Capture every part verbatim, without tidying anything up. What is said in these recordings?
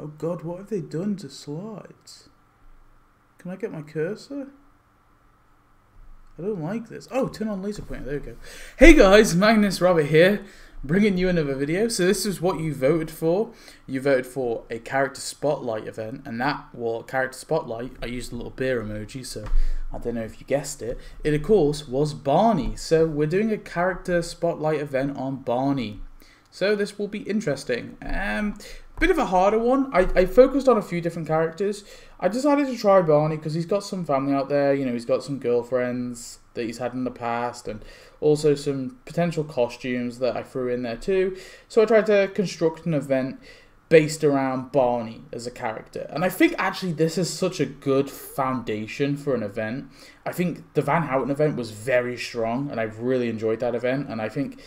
Oh god, what have they done to slides? Can I get my cursor? I don't like this. Oh, turn on laser pointer, there we go. Hey guys, Magnus Robert here, bringing you another video. So this is what you voted for. You voted for a character spotlight event, and that, well, character spotlight, I used a little beer emoji, so I don't know if you guessed it. It, of course, was Barney. So we're doing a character spotlight event on Barney. So this will be interesting. Um, bit of a harder one. I, I focused on a few different characters. I decided to try Barney because he's got some family out there. You know, he's got some girlfriends that he's had in the past, and also some potential costumes that I threw in there too. So I tried to construct an event based around Barney as a character. And I think actually this is such a good foundation for an event. I think the Van Houten event was very strong, and I've really enjoyed that event. And I think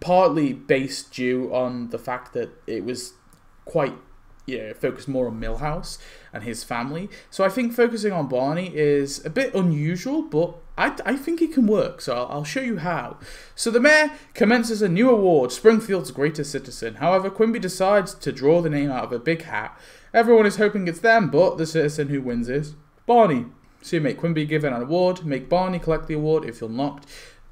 partly based due on the fact that it was quite, you know, focused more on Milhouse and his family. So I think focusing on Barney is a bit unusual, but I, I think it can work, so I'll, I'll show you how. So the mayor commences a new award, Springfield's greatest citizen. However, Quimby decides to draw the name out of a big hat. Everyone is hoping it's them, but the citizen who wins is Barney. So you make Quimby give an award, make Barney collect the award if you're knocked.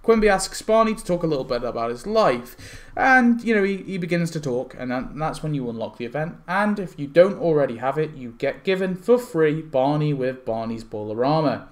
Quimby asks Barney to talk a little bit about his life, and, you know, he, he begins to talk, and, that, and that's when you unlock the event. And if you don't already have it, you get given for free Barney with Barney's Bowlarama,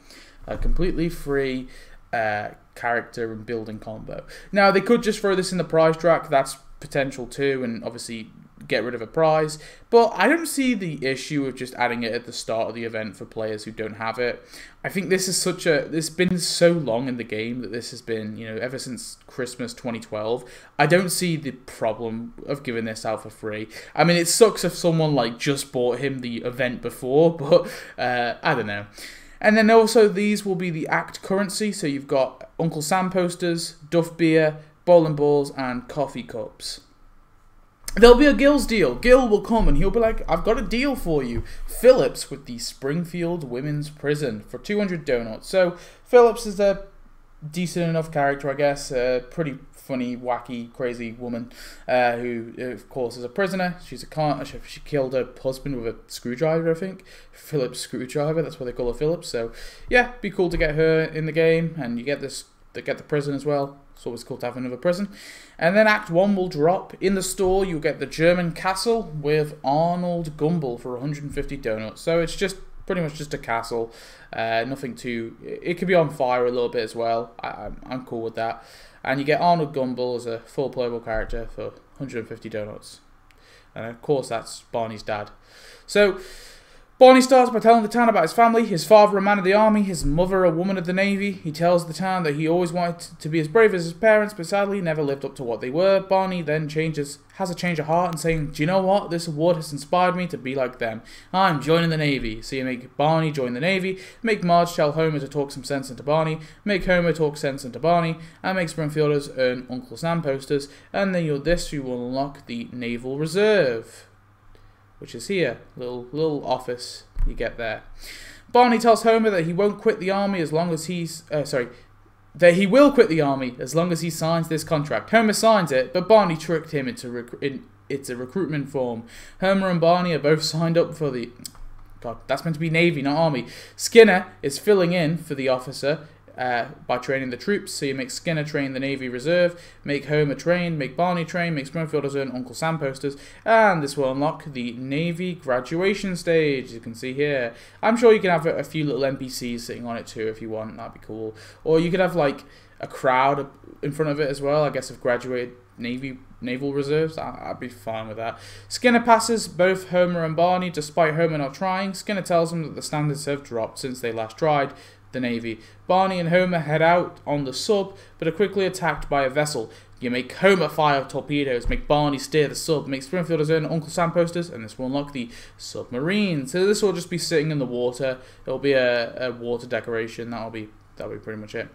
a completely free uh, character and building combo. Now, they could just throw this in the prize track, that's potential too, and obviously get rid of a prize, but I don't see the issue of just adding it at the start of the event for players who don't have it. I think this is such a, this has been so long in the game that this has been, you know, ever since Christmas twenty twelve. I don't see the problem of giving this out for free. I mean, it sucks if someone like just bought him the event before, but uh, I don't know. And then also these will be the act currency, so you've got Uncle Sam posters, Duff beer, bowling balls and coffee cups. There'll be a Gil's deal. Gil will come and he'll be like, I've got a deal for you. Phillips with the Springfield Women's Prison for two hundred donuts. So Phillips is a decent enough character, I guess. A pretty funny, wacky, crazy woman uh, who, of course, is a prisoner. She's a con She killed her husband with a screwdriver, I think. Phillips screwdriver. That's what they call her, Phillips. So yeah, be cool to get her in the game, and you get this. They get the prison as well. It's always cool to have another prison. And then Act one will drop. In the store, you'll get the German castle with Arnold Gumbel for one hundred fifty donuts. So it's just pretty much just a castle. Uh, nothing too... It could be on fire a little bit as well. I, I'm, I'm cool with that. And you get Arnold Gumbel as a full playable character for one hundred fifty donuts. And of course, that's Barney's dad. So... Barney starts by telling the town about his family, his father a man of the army, his mother a woman of the navy. He tells the town that he always wanted to be as brave as his parents, but sadly never lived up to what they were. Barney then changes, has a change of heart and saying, do you know what, this award has inspired me to be like them. I'm joining the navy. So you make Barney join the navy, make Marge tell Homer to talk some sense into Barney, make Homer talk sense into Barney, and make Springfielders earn Uncle Sam posters, and then you'll this, you will unlock the Naval Reserve, which is here, little little office you get there. Barney tells Homer that he won't quit the army as long as he's uh, sorry, that he will quit the army as long as he signs this contract. Homer signs it, but Barney tricked him into rec in, it's a recruitment form. Homer and Barney are both signed up for the God. That's meant to be navy, not army. Skinner is filling in for the officer. Uh, by training the troops, so you make Skinner train the Navy Reserve, make Homer train, make Barney train, make Springfielders earn Uncle Sam posters, and this will unlock the Navy graduation stage, as you can see here. I'm sure you can have a few little N P Cs sitting on it too if you want, that'd be cool. Or you could have like a crowd in front of it as well, I guess, of graduated Navy Naval Reserves. I, I'd be fine with that. Skinner passes both Homer and Barney, despite Homer not trying. Skinner tells them that the standards have dropped since they last tried the Navy. Barney and Homer head out on the sub, but are quickly attacked by a vessel. You make Homer fire torpedoes, make Barney steer the sub, make Springfielders earn Uncle Sam posters, and this will unlock the submarine. So this will just be sitting in the water. It'll be a, a water decoration. That'll be that'll be pretty much it.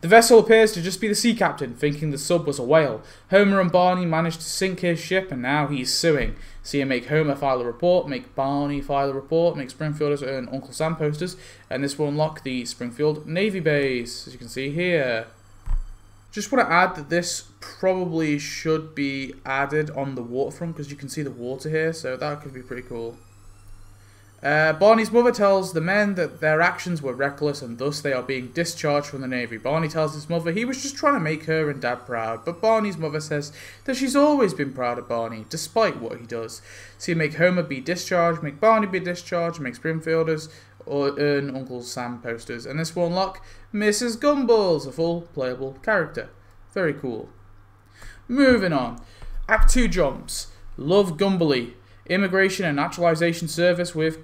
The vessel appears to just be the sea captain, thinking the sub was a whale. Homer and Barney managed to sink his ship, and now he's suing. So you make Homer file a report, make Barney file a report, make Springfielders earn Uncle Sam posters, and this will unlock the Springfield Navy Base, as you can see here. Just want to add that this probably should be added on the waterfront because you can see the water here, so that could be pretty cool. Uh, Barney's mother tells the men that their actions were reckless and thus they are being discharged from the Navy. Barney tells his mother he was just trying to make her and Dad proud, but Barney's mother says that she's always been proud of Barney, despite what he does. So you make Homer be discharged, make Barney be discharged, make Springfielders or earn Uncle Sam posters. And this will unlock Missus Gumbel's, a full playable character. Very cool. Moving on. Act two jumps. Love Gumbelly. Immigration and Naturalization Service with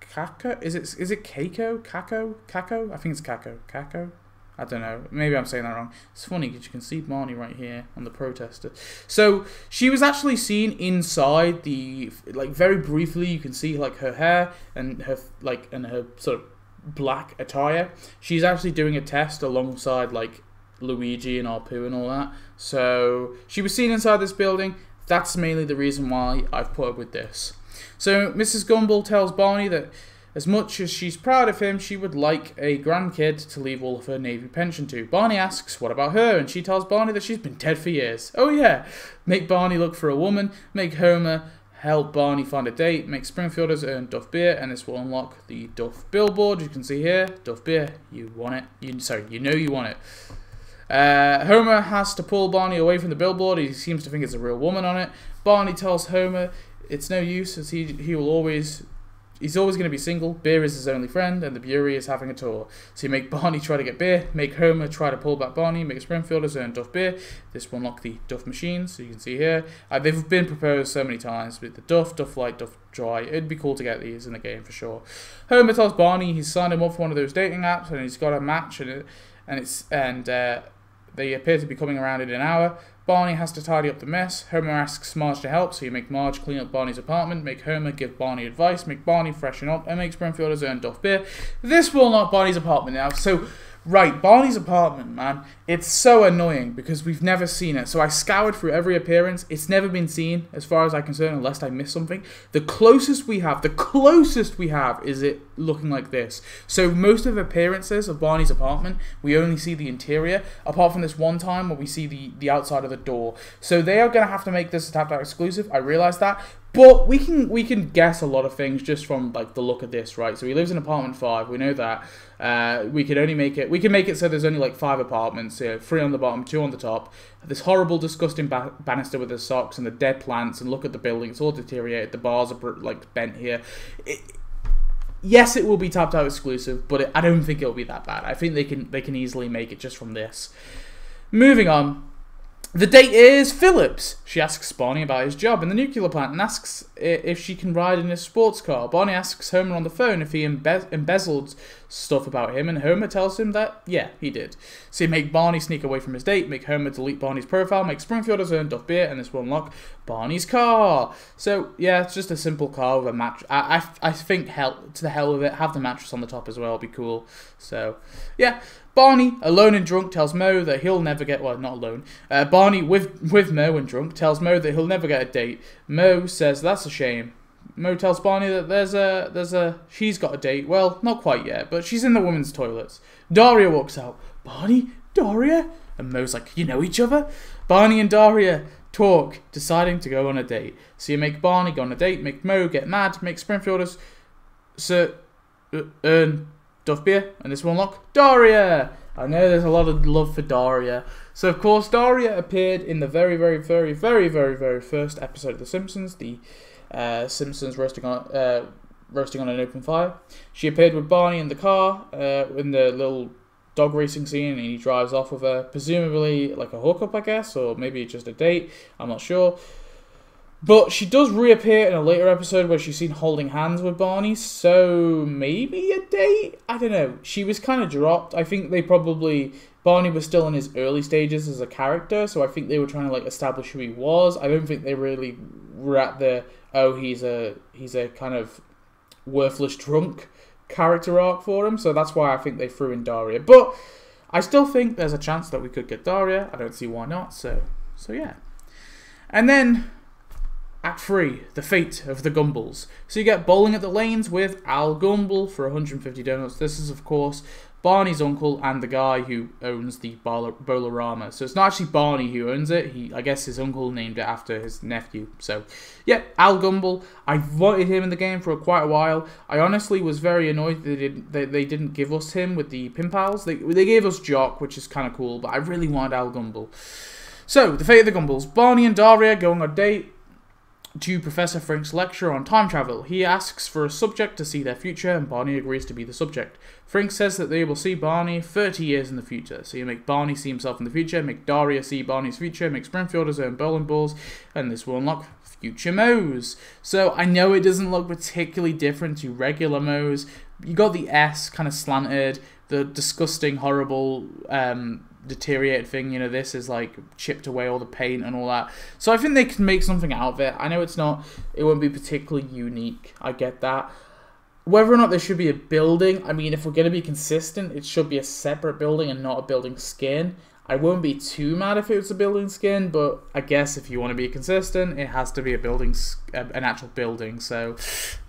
Kako? Is it is it Kako? Kako? Kako? I think it's Kako. Kako? I don't know. Maybe I'm saying that wrong. It's funny because you can see Barney right here on the protester. So she was actually seen inside the, like, very briefly. You can see, like, her hair and her, like, and her sort of black attire. She's actually doing a test alongside, like, Luigi and Apu and all that. So she was seen inside this building. That's mainly the reason why I've put up with this. So Missus Gumbel tells Barney that as much as she's proud of him, she would like a grandkid to leave all of her Navy pension to. Barney asks, what about her? And she tells Barney that she's been dead for years. Oh yeah. Make Barney look for a woman. Make Homer help Barney find a date. Make Springfielders earn Duff beer. And this will unlock the Duff billboard. You can see here, Duff beer. You want it. You, sorry, you know you want it. Uh, Homer has to pull Barney away from the billboard. He seems to think it's a real woman on it. Barney tells Homer it's no use, as he he will always he's always going to be single. Beer is his only friend, and the brewery is having a tour. So you make Barney try to get beer, make Homer try to pull back Barney, make Springfielders earn Duff beer. This will unlock the Duff machines, so you can see here. Uh, they've been proposed so many times with the Duff, Duff Light, Duff Dry. It'd be cool to get these in the game for sure. Homer tells Barney he's signed him up for one of those dating apps, and he's got a match, and it, and it's and. Uh, They appear to be coming around in an hour. Barney has to tidy up the mess. Homer asks Marge to help, so you make Marge clean up Barney's apartment, make Homer give Barney advice, make Barney freshen up, and make Springfielders earn Duff beer. This will unlock Barney's apartment now. So, right, Barney's apartment, man. It's so annoying because we've never seen it. So I scoured through every appearance. It's never been seen, as far as I'm concerned, unless I missed something. The closest we have, the closest we have is it looking like this. So most of the appearances of Barney's apartment, we only see the interior, apart from this one time where we see the, the outside of the door. So they are going to have to make this a Tapped Out exclusive. I realize that. But we can we can guess a lot of things just from, like, the look of this, right? So he lives in apartment five. We know that. Uh, we could only make it. We can make it so there's only like five apartments. You know, three on the bottom, two on the top. This horrible, disgusting ba banister with the socks and the dead plants. And look at the building; it's all deteriorated. The bars are like bent here. It, yes, it will be Tapped Out exclusive, but it, I don't think it'll be that bad. I think they can they can easily make it just from this. Moving on. The date is Phillips. She asks Barney about his job in the nuclear plant and asks if she can ride in his sports car. Barney asks Homer on the phone if he embe embezzled stuff about him, and Homer tells him that, yeah, he did. So you make Barney sneak away from his date, make Homer delete Barney's profile, make Springfielders earn Duff beer, and this will unlock Barney's car. So, yeah, it's just a simple car with a mattress. I, I, I think, hell, to the hell with it, have the mattress on the top as well. It'll be cool. So, yeah. Barney, alone and drunk, tells Mo that he'll never get... Well, not alone. Uh, Barney, with with Mo and drunk, tells Mo that he'll never get a date. Mo says that's a shame. Mo tells Barney that there's a... there's a she's got a date. Well, not quite yet, but she's in the women's toilets. Daria walks out. Barney? Daria? And Mo's like, you know each other? Barney and Daria talk, deciding to go on a date. So you make Barney go on a date, make Mo get mad, make Springfielders... Sir... Uh, earn... Duff beer, and this will unlock Daria. I know there's a lot of love for Daria. So, of course, Daria appeared in the very, very, very, very, very, very first episode of The Simpsons, the uh, Simpsons roasting on uh, roasting on an open fire. She appeared with Barney in the car, uh, in the little dog racing scene, and he drives off with her, presumably like a hookup, I guess, or maybe just a date. I'm not sure. But she does reappear in a later episode where she's seen holding hands with Barney, so maybe a date? I don't know. She was kind of dropped. I think they probably... Barney was still in his early stages as a character, so I think they were trying to, like, establish who he was. I don't think they really were at the, oh, he's a, he's a kind of worthless drunk character arc for him, so that's why I think they threw in Daria. But I still think there's a chance that we could get Daria. I don't see why not, so, so yeah. And then... Act three, The Fate of the Gumbels. So you get Bowling at the Lanes with Al Gumbel for one hundred fifty donuts. This is, of course, Barney's uncle and the guy who owns the Bowlarama. So it's not actually Barney who owns it. He, I guess his uncle named it after his nephew. So, yeah, Al Gumbel. I wanted him in the game for quite a while. I honestly was very annoyed that they didn't, they, they didn't give us him with the Pin Pals. They, they gave us Jock, which is kind of cool, but I really wanted Al Gumbel. So, The Fate of the Gumbels. Barney and Daria go on a date to Professor Frink's lecture on time travel. He asks for a subject to see their future, and Barney agrees to be the subject. Frink says that they will see Barney thirty years in the future. So you make Barney see himself in the future, make Daria see Barney's future, make Springfield his own bowling balls, and this will unlock future Mo's. So I know it doesn't look particularly different to regular Mo's. You got the S kind of slanted, the disgusting, horrible, um... deteriorated thing, you know, this is like chipped away all the paint and all that. So I think they can make something out of it. I know it's not, it won't be particularly unique, I get that. Whether or not there should be a building, I mean, if we're going to be consistent, it should be a separate building and not a building skin. I won't be too mad if it was a building skin, but I guess if you want to be consistent, it has to be a building, an actual building. So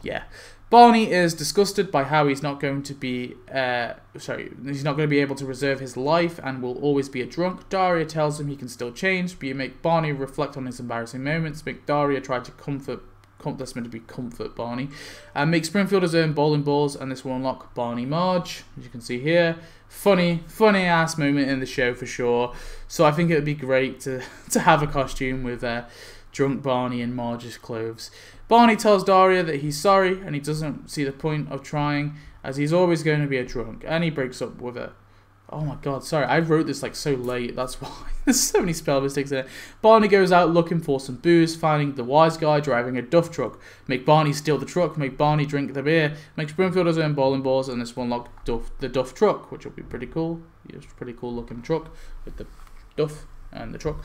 yeah. Barney is disgusted by how he's not going to be, uh, sorry, he's not going to be able to reserve his life and will always be a drunk. Daria tells him he can still change, but you make Barney reflect on his embarrassing moments, make Daria try to comfort, com that's meant to be comfort Barney, and make Springfield his own bowling balls, and this will unlock Barney Marge, as you can see here. Funny, funny ass moment in the show for sure. So I think it would be great to, to have a costume with uh, drunk Barney in Marge's clothes. Barney tells Daria that he's sorry and he doesn't see the point of trying as he's always going to be a drunk, and he breaks up with her. Oh my god, sorry, I wrote this like so late, that's why. There's so many spell mistakes in it. Barney goes out looking for some booze, finding the wise guy driving a duff truck. Make Barney steal the truck, make Barney drink the beer, make Springfield his own bowling balls, and this will unlock duff, the duff truck, which will be pretty cool. It's a pretty cool looking truck with the duff and the truck.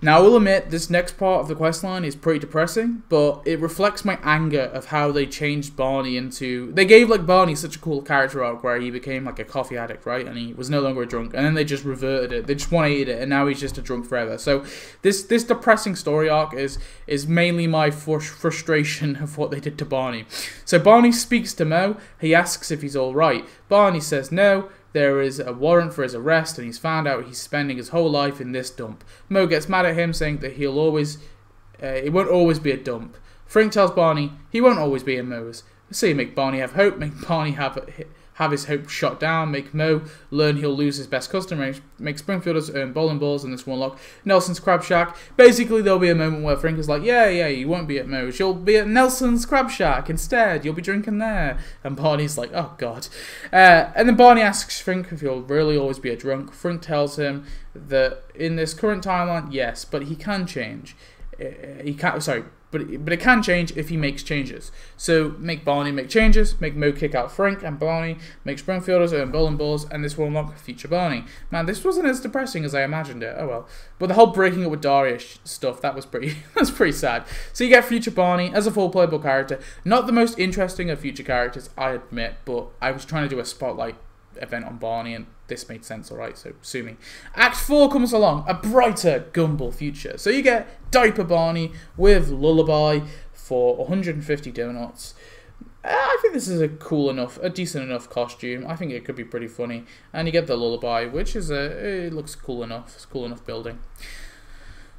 Now, I will admit, this next part of the questline is pretty depressing, but it reflects my anger of how they changed Barney into... They gave, like, Barney such a cool character arc where he became, like, a coffee addict, right? And he was no longer a drunk, and then they just reverted it. They just one eighty it, and now he's just a drunk forever. So, this this depressing story arc is is mainly my fr frustration of what they did to Barney. So, Barney speaks to Mo. He asks if he's alright. Barney says no. There is a warrant for his arrest, and he's found out he's spending his whole life in this dump. Mo gets mad at him, saying that he'll always, uh, it won't always be a dump. Frink tells Barney he won't always be in Mo's. So you make Barney have hope, make Barney have have his hope shot down, make Mo learn he'll lose his best customer, make Springfielders earn bowling balls, and this will unlock Nelson's Crab Shack. Basically, there'll be a moment where Frink is like, yeah, yeah, you won't be at Mo's, you'll be at Nelson's Crab Shack instead, you'll be drinking there. And Barney's like, oh god. Uh, and then Barney asks Frink if he'll really always be a drunk. Frink tells him that in this current timeline, yes, but he can change. He can't, sorry, but, but it can change if he makes changes. So make Barney make changes, make Mo kick out Frink and Barney, make Springfielders earn bowling balls, and this will unlock future Barney. Man, this wasn't as depressing as I imagined it, oh well. But the whole breaking up with Daria stuff, that was pretty that's pretty sad. So you get future Barney as a full playable character. Not the most interesting of future characters, I admit, but I was trying to do a spotlight event on Barney and this made sense, alright, so sue me. Act four comes along, a brighter Gumbel future. So you get Diaper Barney with Lullaby for one hundred fifty donuts. Uh, I think this is a cool enough, a decent enough costume. I think it could be pretty funny. And you get the Lullaby, which is a, it looks cool enough, it's a cool enough building.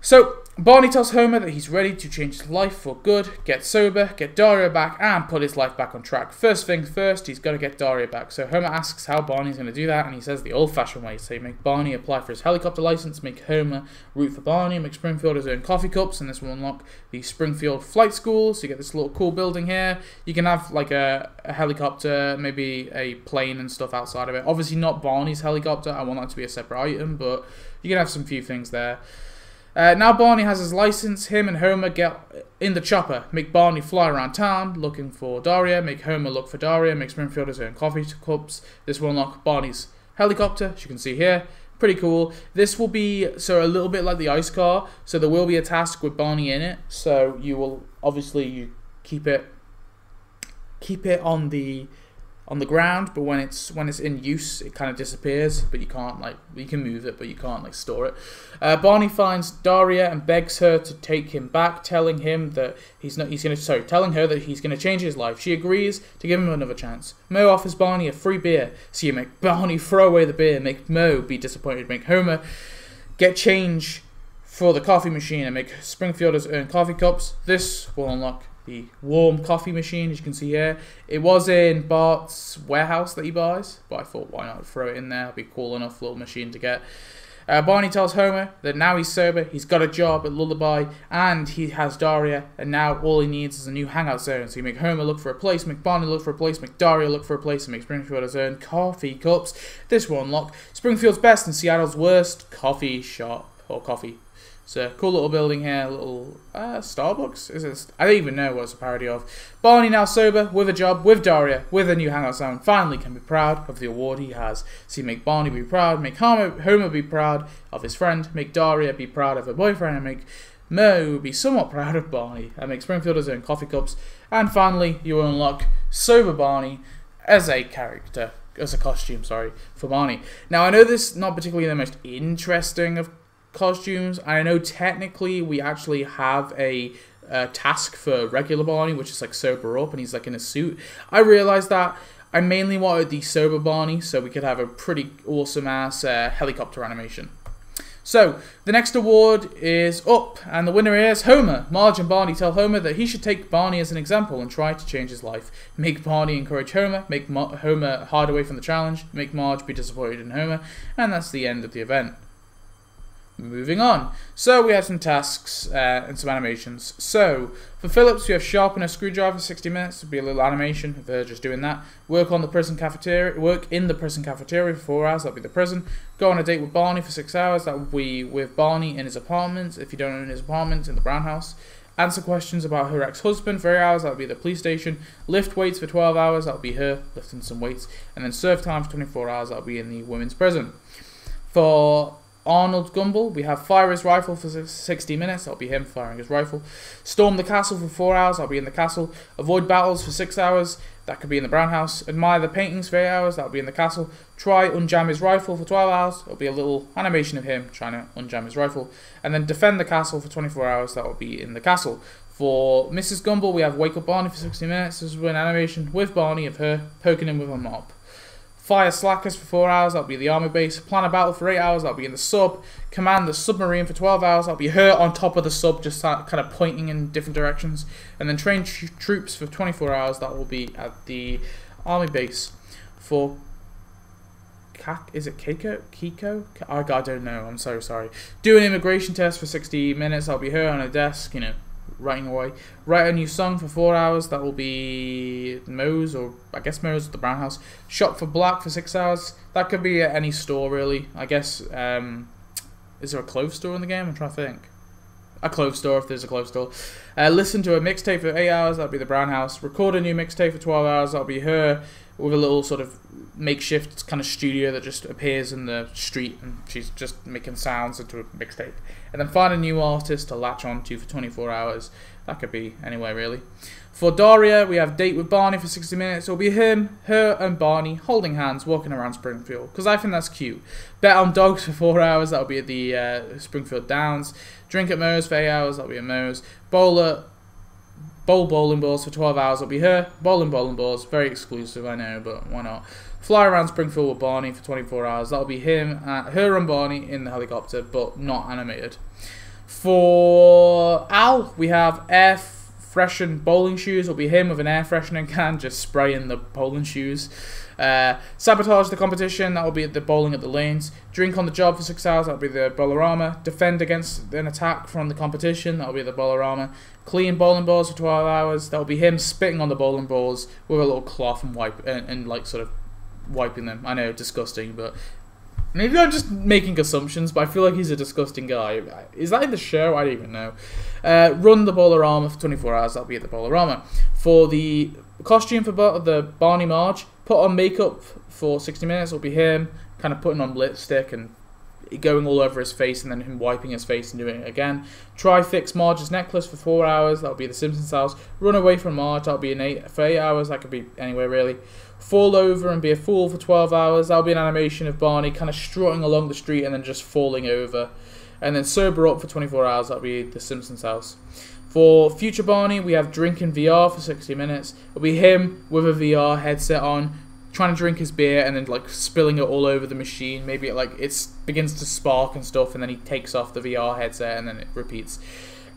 So, Barney tells Homer that he's ready to change his life for good, get sober, get Daria back, and put his life back on track. First things first, he's got to get Daria back. So, Homer asks how Barney's going to do that, and he says the old-fashioned way. So, you make Barney apply for his helicopter license, make Homer root for Barney, make Springfield his own coffee cups, and this will unlock the Springfield Flight School. So, you get this little cool building here. You can have, like, a, a helicopter, maybe a plane and stuff outside of it. Obviously, not Barney's helicopter. I want that to be a separate item, but you can have some few things there. Uh, now Barney has his license, him and Homer get in the chopper, make Barney fly around town looking for Daria, make Homer look for Daria, make Springfield his own coffee cups, this will unlock Barney's helicopter, as you can see here, pretty cool. This will be, so a little bit like the ice car, so there will be a task with Barney in it, so you will, obviously you keep it, keep it on the, on the ground, but when it's when it's in use, it kind of disappears. But you can't like you can move it, but you can't like store it. Uh, Barney finds Daria and begs her to take him back, telling him that he's not he's gonna sorry telling her that he's gonna change his life. She agrees to give him another chance. Mo offers Barney a free beer, so you make Barney throw away the beer, make Mo be disappointed, make Homer get change for the coffee machine, and make Springfielders earn coffee cups. This will unlock the warm coffee machine, as you can see here. It was in Bart's warehouse that he buys, but I thought, why not throw it in there? It'd be a cool enough little machine to get. Uh, Barney tells Homer that now he's sober, he's got a job at Lullaby, and he has Daria, and now all he needs is a new hangout zone. So you make Homer look for a place, make Barney look for a place, make Daria look for a place, and make Springfield's own coffee cups. This will unlock Springfield's best and Seattle's worst coffee shop, or coffee. It's a cool little building here, a little uh, Starbucks? Is it? I don't even know what it's a parody of. Barney, now sober, with a job, with Daria, with a new hangout sound, finally can be proud of the award he has. So you make Barney be proud, make Homer, Homer be proud of his friend, make Daria be proud of her boyfriend, and make Mo be somewhat proud of Barney, and make Springfielders own coffee cups. And finally, you unlock Sober Barney as a character, as a costume, sorry, for Barney. Now, I know this is not particularly the most interesting of costumes. I know technically we actually have a uh, task for regular Barney, which is like sober up, and he's like in a suit. I realized that I mainly wanted the sober Barney so we could have a pretty awesome ass uh, helicopter animation. So the next award is up, and the winner is Homer. Marge and Barney tell Homer that he should take Barney as an example and try to change his life. Make Barney encourage Homer, make Mar Homer hide away from the challenge, make Marge be disappointed in Homer, and that's the end of the event. Moving on. So we have some tasks uh, and some animations. So for Phillips, we have sharpen a screwdriver, sixty minutes. It'd be a little animation of her just doing that. Work on the prison cafeteria. Work in the prison cafeteria for four hours. That'd be the prison. Go on a date with Barney for six hours. That would be with Barney in his apartment. If you don't own his apartment, in the Brown house. Answer questions about her ex-husband for eight hours. That'd be the police station. Lift weights for twelve hours. That'd be her lifting some weights. And then serve time for twenty-four hours. That'd be in the women's prison. For Arnold Gumbel, we have fire his rifle for sixty minutes, that'll be him firing his rifle. Storm the castle for four hours, that'll be in the castle. Avoid battles for six hours, that could be in the Brown house. Admire the paintings for eight hours, that'll be in the castle. Try unjam his rifle for twelve hours, it'll be a little animation of him trying to unjam his rifle. And then defend the castle for twenty-four hours, that'll be in the castle. For Missus Gumbel, we have wake up Barney for sixty minutes, this is an animation with Barney of her poking him with a mop. Fire slackers for four hours, that'll be the army base. Plan a battle for eight hours, that'll be in the sub. Command the submarine for twelve hours, that'll be her on top of the sub, just kind of pointing in different directions. And then train tr troops for twenty-four hours, that will be at the army base. For is it Kako? Kiko? I don't know, I'm so sorry. Do an immigration test for sixty minutes, that'll be her on a desk, you know, writing away. Write a new song for four hours, that will be Moe's, or I guess Moe's at the Brown house. Shop for black for six hours, that could be at any store really, I guess. Um, is there a clothes store in the game? I'm trying to think. A clothes store, if there's a clothes store. Uh, listen to a mixtape for eight hours, that'll be the Brown house. Record a new mixtape for twelve hours, that'll be her with a little sort of makeshift kind of studio that just appears in the street, and she's just making sounds into a mixtape. And then find a new artist to latch on to for twenty-four hours. That could be anywhere really. For Daria, we have date with Barney for sixty minutes. It'll be him, her, and Barney holding hands, walking around Springfield, because I think that's cute. Bet on dogs for four hours. That'll be at the uh, Springfield Downs. Drink at Moe's for eight hours. That'll be at Moe's. Bowl at Bowl bowling balls for twelve hours, that'll be her. Bowling bowling balls, very exclusive, I know, but why not? Fly around Springfield with Barney for twenty-four hours, that'll be him, uh, her and Barney in the helicopter, but not animated. For Al, we have air freshen bowling shoes, it'll be him with an air freshening can, just spraying the bowling shoes. Uh, sabotage the competition, that'll be at the bowling at the lanes. Drink on the job for six hours, that'll be the Bowlarama. Defend against an attack from the competition, that'll be the Bowlarama. Clean bowling balls for twelve hours, that'll be him spitting on the bowling balls with a little cloth and wipe and, and like sort of wiping them. I know, disgusting, but maybe I'm just making assumptions, but I feel like he's a disgusting guy. Is that in the show? I don't even know. Uh, run the Bowlarama for twenty-four hours, that'll be at the Bowlarama. For the costume for Bar the Barney Marge, put on makeup for sixty minutes, it'll be him kind of putting on lipstick and going all over his face and then him wiping his face and doing it again. Try fix Marge's necklace for four hours. That'll be the Simpsons house. Run away from Marge. That'll be an eight for eight hours. That could be anywhere really. Fall over and be a fool for twelve hours. That'll be an animation of Barney kind of strutting along the street and then just falling over. And then sober up for twenty-four hours. That'll be the Simpsons house. For future Barney, we have drink in V R for sixty minutes. It'll be him with a V R headset on, trying to drink his beer and then like spilling it all over the machine. Maybe it like it begins to spark and stuff, and then he takes off the V R headset and then it repeats.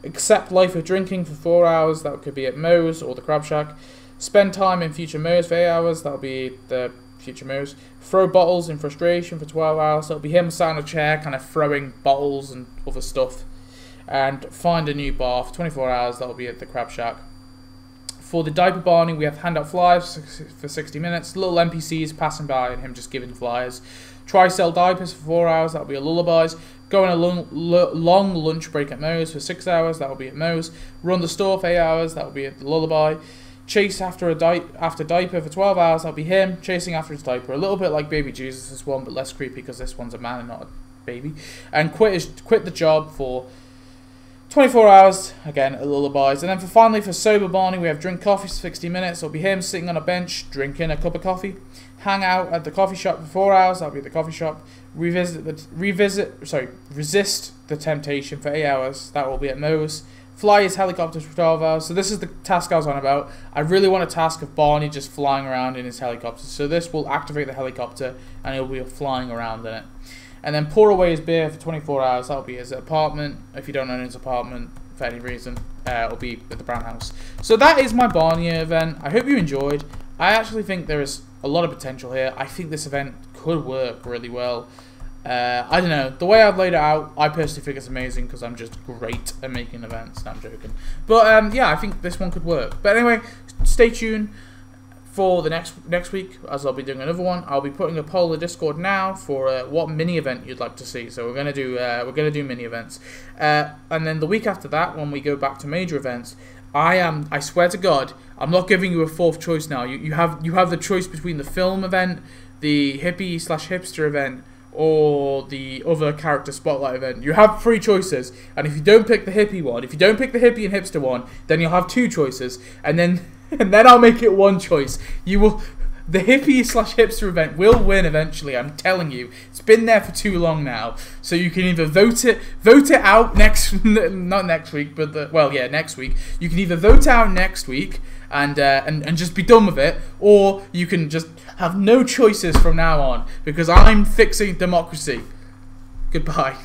Accept life of drinking for four hours. That could be at Moe's or the Crab Shack. Spend time in future Moe's for eight hours. That'll be the future Moe's. Throw bottles in frustration for twelve hours. That'll be him sat on a chair, kind of throwing bottles and other stuff. And find a new bar for twenty-four hours. That'll be at the Crab Shack. For the diaper Barney, we have hand out flyers for sixty minutes. Little N P Cs passing by and him just giving flyers. Try sell diapers for four hours. That'll be at Lullaby's. Go on a long, long lunch break at Moe's for six hours. That'll be at Moe's. Run the store for eight hours. That'll be at the Lullaby. Chase after a di after diaper for twelve hours. That'll be him chasing after his diaper. A little bit like Baby Jesus, this one, but less creepy because this one's a man and not a baby. And quit his, quit the job for twenty-four hours, again, at Lullaby's. And then for finally, for Sober Barney, we have drink coffee for sixty minutes. It'll be him sitting on a bench, drinking a cup of coffee. Hang out at the coffee shop for four hours. That'll be the coffee shop. Revisit the, revisit, sorry, resist the temptation for eight hours. That will be at Moe's. Fly his helicopter for twelve hours. So this is the task I was on about. I really want a task of Barney just flying around in his helicopter. So this will activate the helicopter, and he'll be flying around in it. And then pour away his beer for twenty-four hours. That'll be his apartment. If you don't own his apartment for any reason, uh, it'll be at the Brown House. So that is my Barney event. I hope you enjoyed. I actually think there is a lot of potential here. I think this event could work really well. Uh, I don't know. The way I've laid it out, I personally think it's amazing because I'm just great at making events. No, I'm joking. But um, yeah, I think this one could work. But anyway, stay tuned. For the next next week, as I'll be doing another one, I'll be putting a poll in the Discord now for uh, what mini event you'd like to see. So we're gonna do uh, we're gonna do mini events, uh, and then the week after that, when we go back to major events, I am I swear to God, I'm not giving you a fourth choice now. You you have you have the choice between the film event, the hippie slash hipster event, or the other character spotlight event. You have three choices, and if you don't pick the hippie one, if you don't pick the hippie and hipster one, then you'll have two choices, and then. And then I'll make it one choice. You will, the hippie slash hipster event will win eventually. I'm telling you, it's been there for too long now. So you can either vote it, vote it out next, not next week, but the, well, yeah, next week. You can either vote out next week and uh, and and just be done with it, or you can just have no choices from now on because I'm fixing democracy. Goodbye.